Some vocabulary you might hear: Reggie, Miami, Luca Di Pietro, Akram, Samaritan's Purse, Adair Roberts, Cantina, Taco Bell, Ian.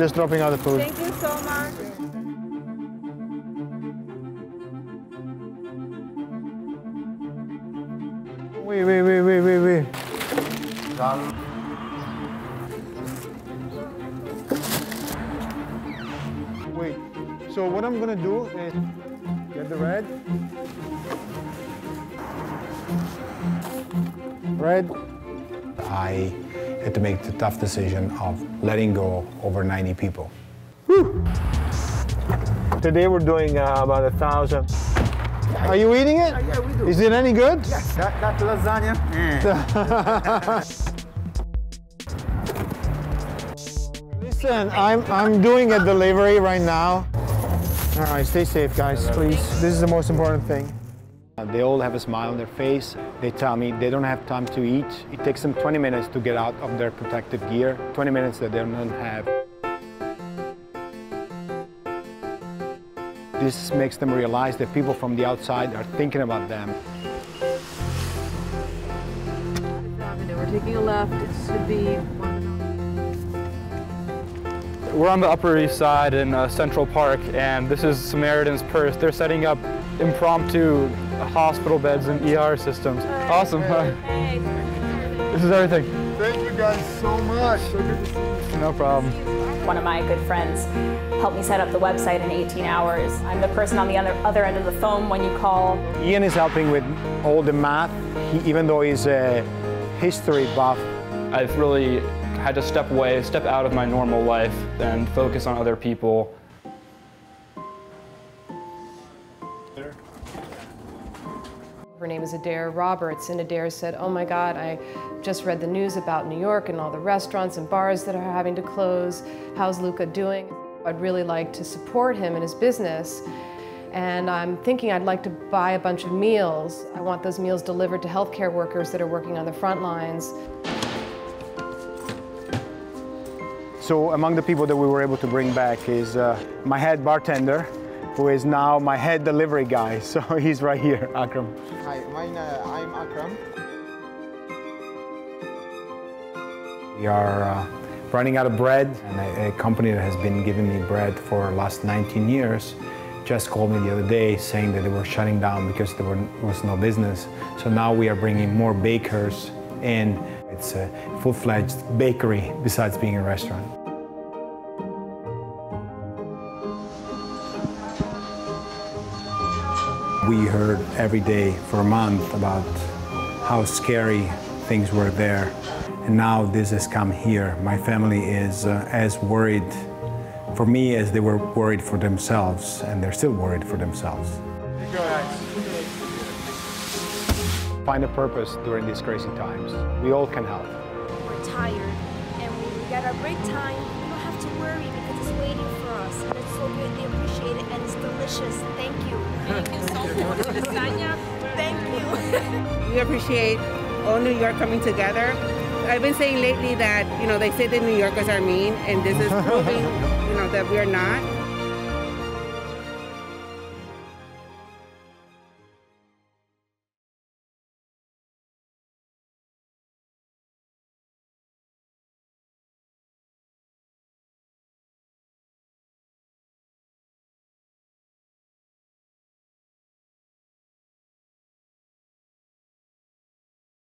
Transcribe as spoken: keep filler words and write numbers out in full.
Just dropping out the food. Thank you so much. Wait, wait, wait, wait, wait, wait. Wait, so what I'm gonna do is get the red. Red. I had to make the tough decision of letting go over ninety people. Whew. Today we're doing uh, about a thousand. Are you eating it? Uh, yeah, we do. Is it any good? Yes, that, that's lasagna. Mm. Listen, I'm, I'm doing a delivery right now. All right, stay safe, guys, please. This is the most important thing. They all have a smile on their face. They tell me they don't have time to eat. It takes them twenty minutes to get out of their protective gear, twenty minutes that they don't have. This makes them realize that people from the outside are thinking about them. We're taking a left. It should be one. We're on the Upper East Side in uh, Central Park, and this is Samaritan's Purse. They're setting up impromptu hospital beds and E R systems. Hi. Awesome. Hi. Hey. This is everything. Thank you guys so much. So good to see you. No problem. One of my good friends helped me set up the website in eighteen hours. I'm the person on the other, other end of the phone when you call. Ian is helping with all the math, he, even though he's a history buff. I've really had to step away, step out of my normal life and focus on other people. Her name is Adair Roberts, and Adair said, oh my God, I just read the news about New York and all the restaurants and bars that are having to close. How's Luca doing? I'd really like to support him in his business, and I'm thinking I'd like to buy a bunch of meals. I want those meals delivered to healthcare workers that are working on the front lines. So among the people that we were able to bring back is uh, my head bartender, who is now my head delivery guy. So he's right here, Akram. Hi, mine, uh, I'm Akram. We are uh, running out of bread, and a, a company that has been giving me bread for the last nineteen years just called me the other day saying that they were shutting down because there were, was no business. So now we are bringing more bakers in. It's a full-fledged bakery besides being a restaurant. We heard every day for a month about how scary things were there. And now this has come here. My family is uh, as worried for me as they were worried for themselves, and they're still worried for themselves. Find a purpose during these crazy times. We all can help. We're tired, and when we get our break time, we don't have to worry because it's waiting for us. And it's so good, they appreciate it, and it's delicious. Thank you. Thank you so much, lasagna. Thank you. We appreciate all New York coming together. I've been saying lately that, you know, they say that New Yorkers are mean, and this is proving, you know, that we are not.